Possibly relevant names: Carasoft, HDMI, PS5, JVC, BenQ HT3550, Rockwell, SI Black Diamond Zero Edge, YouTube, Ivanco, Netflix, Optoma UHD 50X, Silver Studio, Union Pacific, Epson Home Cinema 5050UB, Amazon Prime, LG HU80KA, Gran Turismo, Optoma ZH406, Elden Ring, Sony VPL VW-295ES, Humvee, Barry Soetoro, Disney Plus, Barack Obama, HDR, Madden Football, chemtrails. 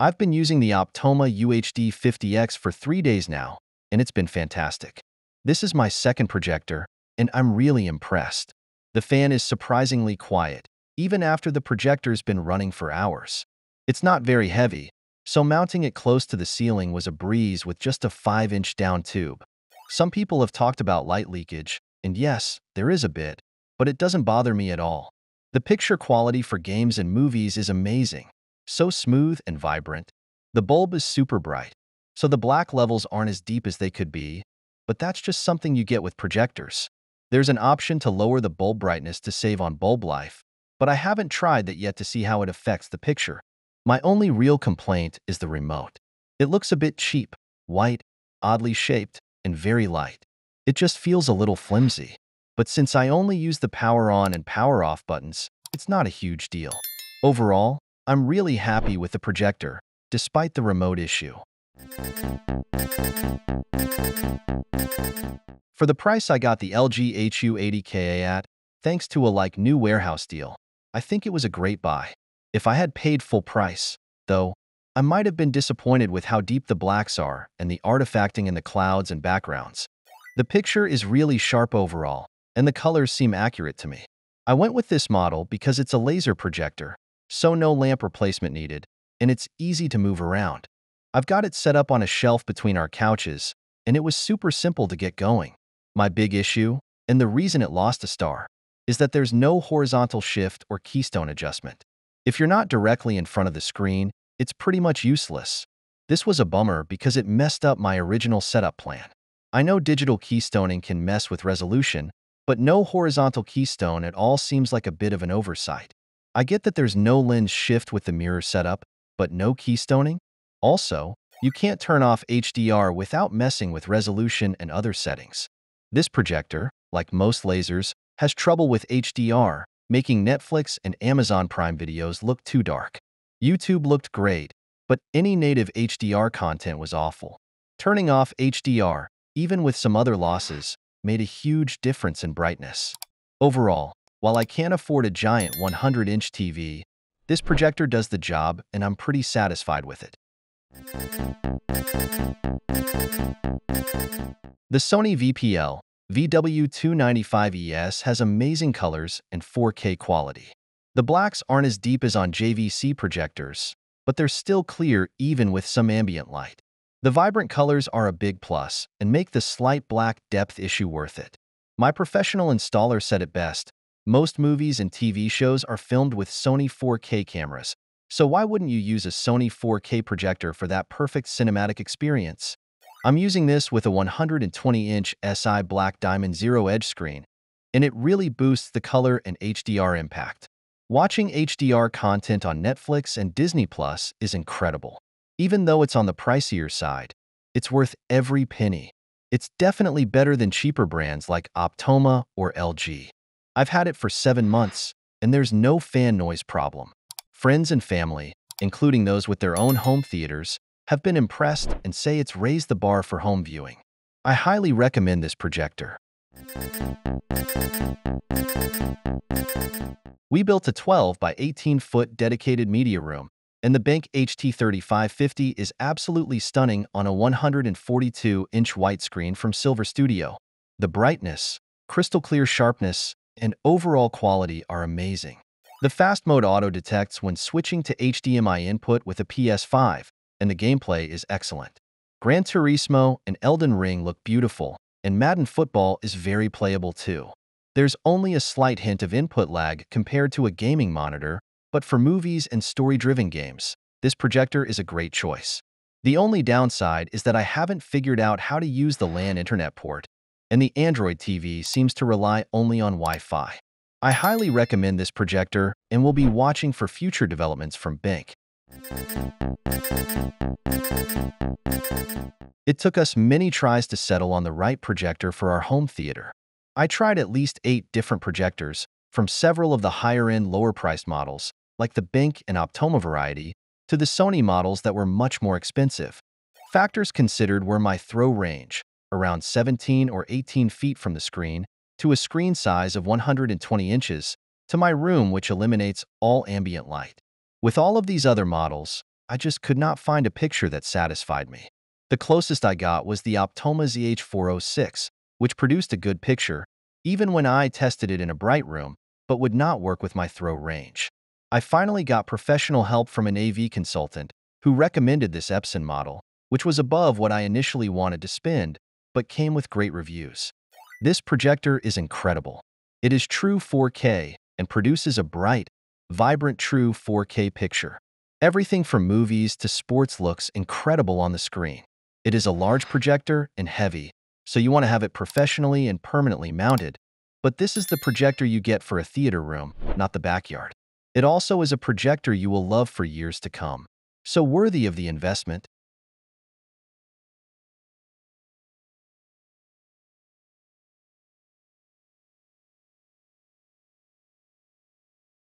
I've been using the Optoma UHD 50X for 3 days now, and it's been fantastic. This is my second projector, and I'm really impressed. The fan is surprisingly quiet, even after the projector's been running for hours. It's not very heavy, so mounting it close to the ceiling was a breeze with just a 5-inch down tube. Some people have talked about light leakage, and yes, there is a bit, but it doesn't bother me at all. The picture quality for games and movies is amazing, so smooth and vibrant. The bulb is super bright, so the black levels aren't as deep as they could be, but that's just something you get with projectors. There's an option to lower the bulb brightness to save on bulb life, but I haven't tried that yet to see how it affects the picture. My only real complaint is the remote. It looks a bit cheap, white, oddly shaped, and very light. It just feels a little flimsy. But since I only use the power on and power off buttons, it's not a huge deal. Overall, I'm really happy with the projector, despite the remote issue. For the price I got the LG HU80KA at, thanks to a new warehouse deal, I think it was a great buy. If I had paid full price, though, I might have been disappointed with how deep the blacks are and the artifacting in the clouds and backgrounds. The picture is really sharp overall, and the colors seem accurate to me. I went with this model because it's a laser projector, so no lamp replacement needed, and it's easy to move around. I've got it set up on a shelf between our couches, and it was super simple to get going. My big issue, and the reason it lost a star, is that there's no horizontal shift or keystone adjustment. If you're not directly in front of the screen, it's pretty much useless. This was a bummer because it messed up my original setup plan. I know digital keystoning can mess with resolution, but no horizontal keystone at all seems like a bit of an oversight. I get that there's no lens shift with the mirror setup, but no keystoning? Also, you can't turn off HDR without messing with resolution and other settings. This projector, like most lasers, has trouble with HDR, making Netflix and Amazon Prime videos look too dark. YouTube looked great, but any native HDR content was awful. Turning off HDR, even with some other losses, made a huge difference in brightness. Overall, while I can't afford a giant 100-inch TV, this projector does the job and I'm pretty satisfied with it. The Sony VPL VW-295ES has amazing colors and 4K quality. The blacks aren't as deep as on JVC projectors, but they're still clear even with some ambient light. The vibrant colors are a big plus and make the slight black depth issue worth it. My professional installer said it best, most movies and TV shows are filmed with Sony 4K cameras, so why wouldn't you use a Sony 4K projector for that perfect cinematic experience? I'm using this with a 120-inch SI Black Diamond Zero Edge screen, and it really boosts the color and HDR impact. Watching HDR content on Netflix and Disney Plus is incredible. Even though it's on the pricier side, it's worth every penny. It's definitely better than cheaper brands like Optoma or LG. I've had it for 7 months, and there's no fan noise problem. Friends and family, including those with their own home theaters, have been impressed and say it's raised the bar for home viewing. I highly recommend this projector. We built a 12 by 18-foot dedicated media room, and the BenQ HT3550 is absolutely stunning on a 142-inch white screen from Silver Studio. The brightness, crystal clear sharpness, and overall quality are amazing. The fast mode auto-detects when switching to HDMI input with a PS5, and the gameplay is excellent. Gran Turismo and Elden Ring look beautiful, and Madden Football is very playable too. There's only a slight hint of input lag compared to a gaming monitor, but for movies and story-driven games, this projector is a great choice. The only downside is that I haven't figured out how to use the LAN internet port, and the Android TV seems to rely only on Wi-Fi. I highly recommend this projector and will be watching for future developments from BenQ. It took us many tries to settle on the right projector for our home theater. I tried at least 8 different projectors, from several of the higher-end, lower-priced models, like the BenQ and Optoma variety, to the Sony models that were much more expensive. Factors considered were my throw range, around 17 or 18 feet from the screen, to a screen size of 120 inches, to my room, which eliminates all ambient light. With all of these other models, I just could not find a picture that satisfied me. The closest I got was the Optoma ZH406, which produced a good picture, even when I tested it in a bright room, but would not work with my throw range. I finally got professional help from an AV consultant who recommended this Epson model, which was above what I initially wanted to spend, but came with great reviews. This projector is incredible. It is true 4K and produces a bright, vibrant true 4K picture. Everything from movies to sports looks incredible on the screen. It is a large projector and heavy, so you want to have it professionally and permanently mounted, but this is the projector you get for a theater room, not the backyard. It also is a projector you will love for years to come. So worthy of the investment,